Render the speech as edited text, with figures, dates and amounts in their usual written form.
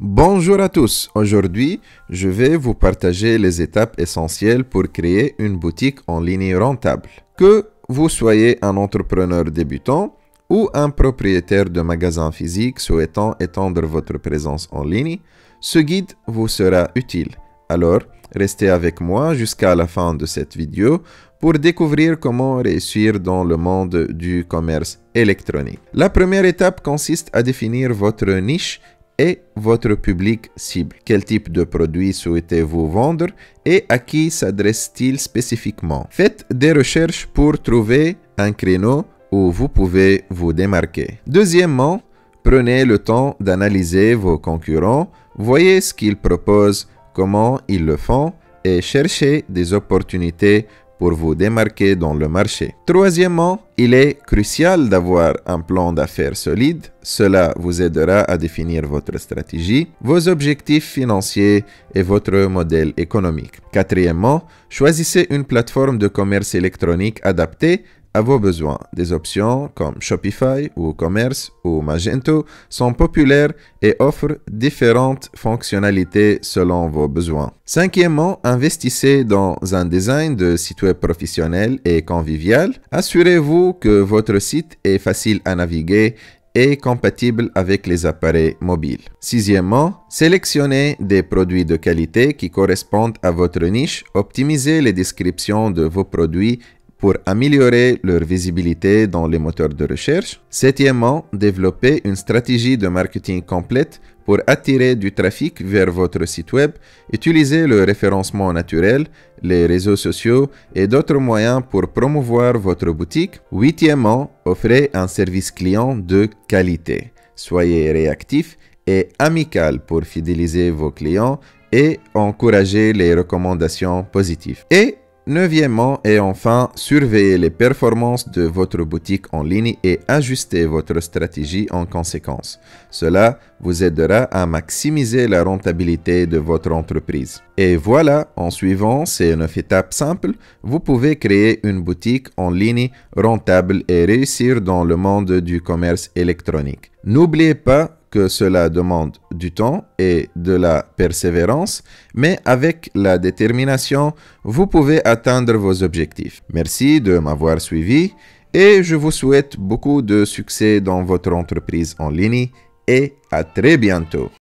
Bonjour à tous, aujourd'hui je vais vous partager les étapes essentielles pour créer une boutique en ligne rentable. Que vous soyez un entrepreneur débutant ou un propriétaire de magasin physique souhaitant étendre votre présence en ligne, ce guide vous sera utile. Alors, restez avec moi jusqu'à la fin de cette vidéo pour découvrir comment réussir dans le monde du commerce électronique. La première étape consiste à définir votre niche et votre public cible. Quel type de produit souhaitez-vous vendre et à qui s'adresse-t-il spécifiquement? Faites des recherches pour trouver un créneau où vous pouvez vous démarquer. Deuxièmement, prenez le temps d'analyser vos concurrents, voyez ce qu'ils proposent, comment ils le font et cherchez des opportunités pour vous démarquer dans le marché. Troisièmement, il est crucial d'avoir un plan d'affaires solide. Cela vous aidera à définir votre stratégie, vos objectifs financiers et votre modèle économique. Quatrièmement, choisissez une plateforme de commerce électronique adaptée à vos besoins. Des options comme Shopify ou Commerce ou Magento sont populaires et offrent différentes fonctionnalités selon vos besoins. Cinquièmement, investissez dans un design de site web professionnel et convivial. Assurez-vous que votre site est facile à naviguer et compatible avec les appareils mobiles. Sixièmement, sélectionnez des produits de qualité qui correspondent à votre niche. Optimisez les descriptions de vos produits pour améliorer leur visibilité dans les moteurs de recherche. Septièmement, développez une stratégie de marketing complète pour attirer du trafic vers votre site web. Utilisez le référencement naturel, les réseaux sociaux et d'autres moyens pour promouvoir votre boutique. Huitièmement, offrez un service client de qualité. Soyez réactif et amical pour fidéliser vos clients et encourager les recommandations positives. Et neuvièmement et enfin, surveillez les performances de votre boutique en ligne et ajustez votre stratégie en conséquence. Cela vous aidera à maximiser la rentabilité de votre entreprise. Et voilà, en suivant ces 9 étapes simples, vous pouvez créer une boutique en ligne rentable et réussir dans le monde du commerce électronique. N'oubliez pas que cela demande du temps et de la persévérance, mais avec la détermination, vous pouvez atteindre vos objectifs. Merci de m'avoir suivi et je vous souhaite beaucoup de succès dans votre entreprise en ligne et à très bientôt.